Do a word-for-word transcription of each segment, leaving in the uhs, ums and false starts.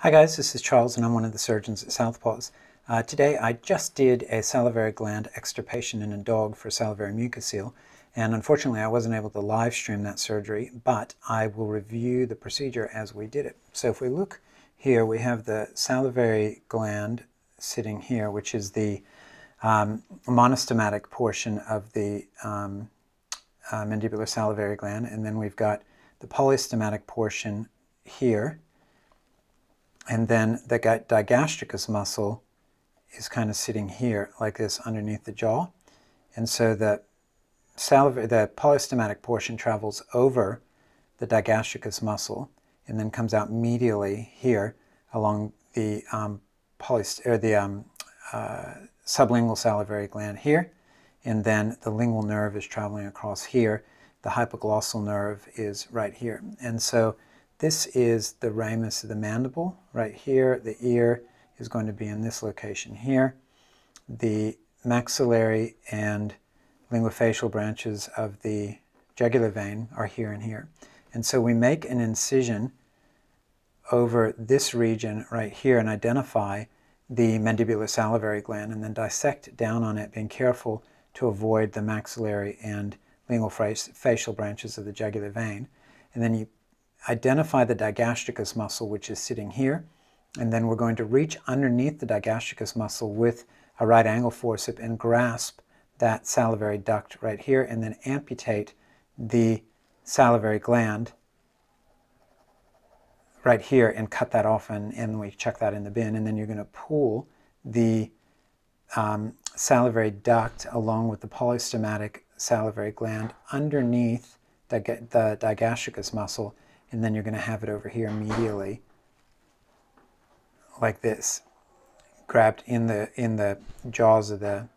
Hi guys, this is Charles and I'm one of the surgeons at Southpaws. Uh, today I just did a salivary gland extirpation in a dog for salivary mucocele, and unfortunately I wasn't able to live stream that surgery, but I will review the procedure as we did it. So if we look here, we have the salivary gland sitting here, which is the um, monostomatic portion of the um, uh, mandibular salivary gland, and then we've got the polystomatic portion here. And then the digastricus muscle is kind of sitting here like this underneath the jaw. And so the, salivary, the polystomatic portion travels over the digastricus muscle and then comes out medially here along the, um, polyst or the um, uh, sublingual salivary gland here. And then the lingual nerve is traveling across here. The hypoglossal nerve is right here. And so this is the ramus of the mandible right here. The ear is going to be in this location here. The maxillary and linguofacial branches of the jugular vein are here and here. And so we make an incision over this region right here and identify the mandibular salivary gland and then dissect down on it, being careful to avoid the maxillary and linguofacial branches of the jugular vein. And then you identify the digastricus muscle, which is sitting here, and then we're going to reach underneath the digastricus muscle with a right angle forcip and grasp that salivary duct right here and then amputate the salivary gland right here and cut that off, and, and we chuck that in the bin, and then you're going to pull the um, salivary duct along with the polystomatic salivary gland underneath the, the digastricus muscle, and then you're going to have it over here medially like this, grabbed in the in the jaws of the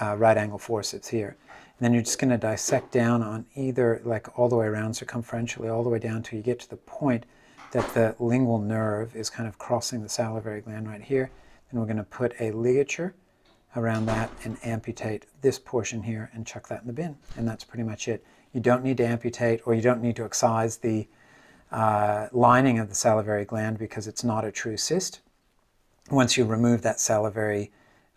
uh, right angle forceps here. And then you're just going to dissect down on either, like all the way around circumferentially, all the way down till you get to the point that the lingual nerve is kind of crossing the salivary gland right here. And we're going to put a ligature around that and amputate this portion here and chuck that in the bin. And that's pretty much it. You don't need to amputate, or you don't need to excise the uh, lining of the salivary gland, because it's not a true cyst. Once you remove that salivary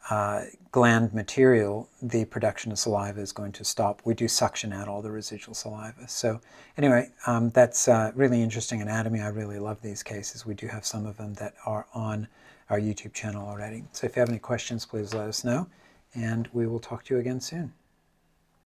uh, gland material, the production of saliva is going to stop. We do suction out all the residual saliva. So anyway, um, that's uh, really interesting anatomy. I really love these cases. We do have some of them that are on our YouTube channel already. So if you have any questions, please let us know, and we will talk to you again soon.